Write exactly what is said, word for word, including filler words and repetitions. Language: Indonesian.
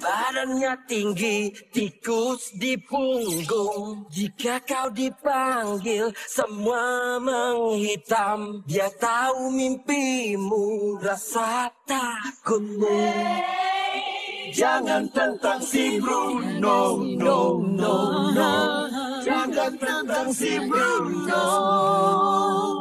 Badannya tinggi, tikus di punggung. Jika kau dipanggil, semua menghitam. Dia tahu mimpimu, rasa takutmu. Jangan tentang si Bruno, no, no, no. Jangan tentang si Bruno.